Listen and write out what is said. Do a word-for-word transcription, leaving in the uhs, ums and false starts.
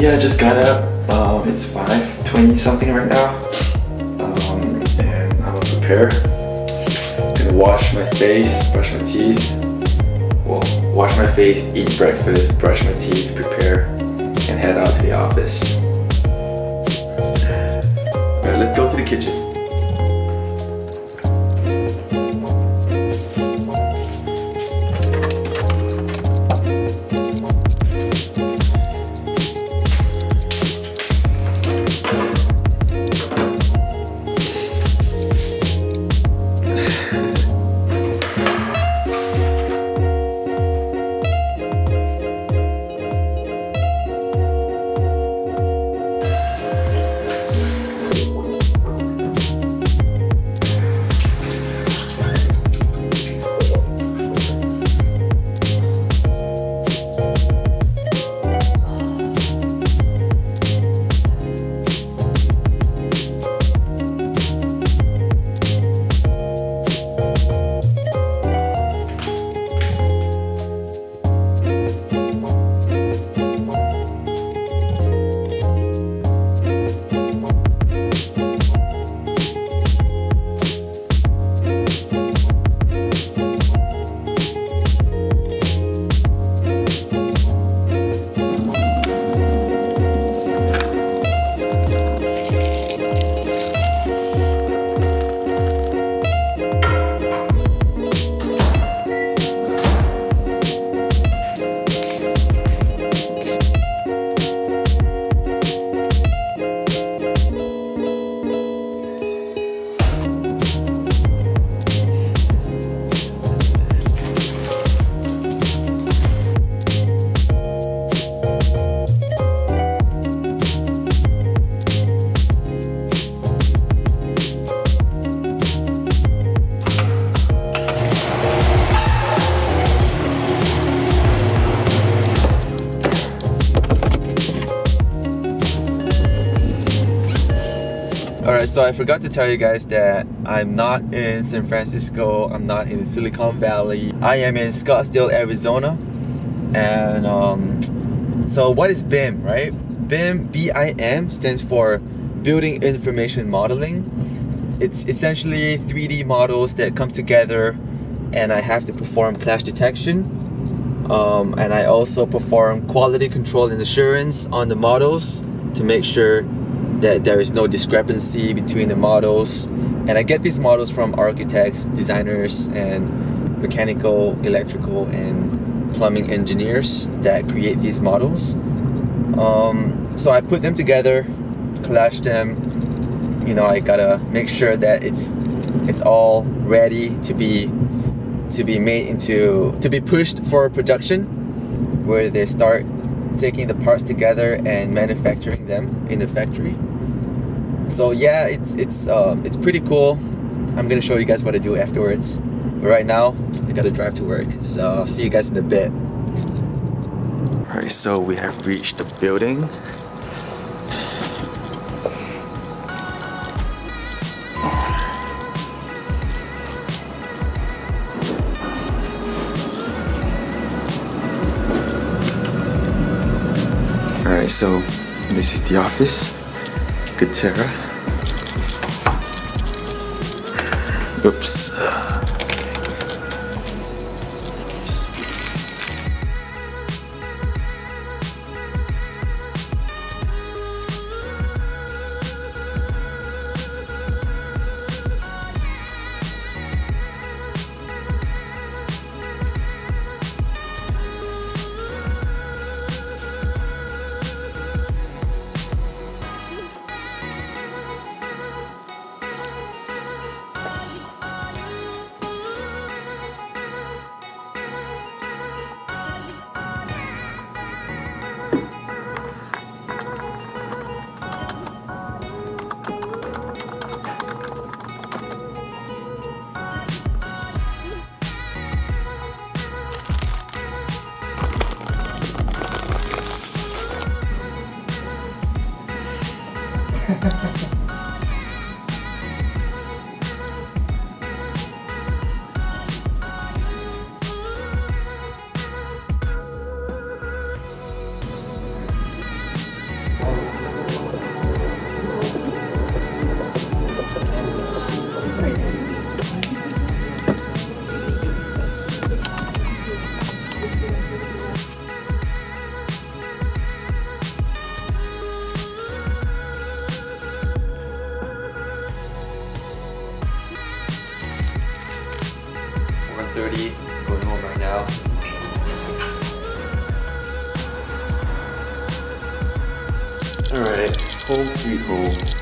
yeah, I just got up. Uh, it's five twenty something right now. Um, and I'm gonna prepare. I'm gonna wash my face, brush my teeth. Well, wash my face, eat breakfast, brush my teeth, prepare, and head out to the office. All right, let's go to the kitchen. Alright, so I forgot to tell you guys that I'm not in San Francisco, I'm not in Silicon Valley. I am in Scottsdale, Arizona. And um, so what is B I M, right? B I M, B I M stands for Building Information Modeling. It's essentially three D models that come together, and I have to perform clash detection. Um, and I also perform quality control and assurance on the models to make sure that there is no discrepancy between the models. And I get these models from architects, designers, and mechanical, electrical, and plumbing engineers that create these models. Um, so I put them together, collage them. You know, I gotta make sure that it's it's all ready to be to be made into to be pushed for production, where they start taking the parts together and manufacturing them in the factory. So yeah, it's it's um, it's pretty cool. I'm gonna show you guys what I do afterwards. But right now, I gotta drive to work. So I'll see you guys in a bit. All right, so we have reached the building. All right, so this is the office. Katerra. Oops. All right, home sweet home.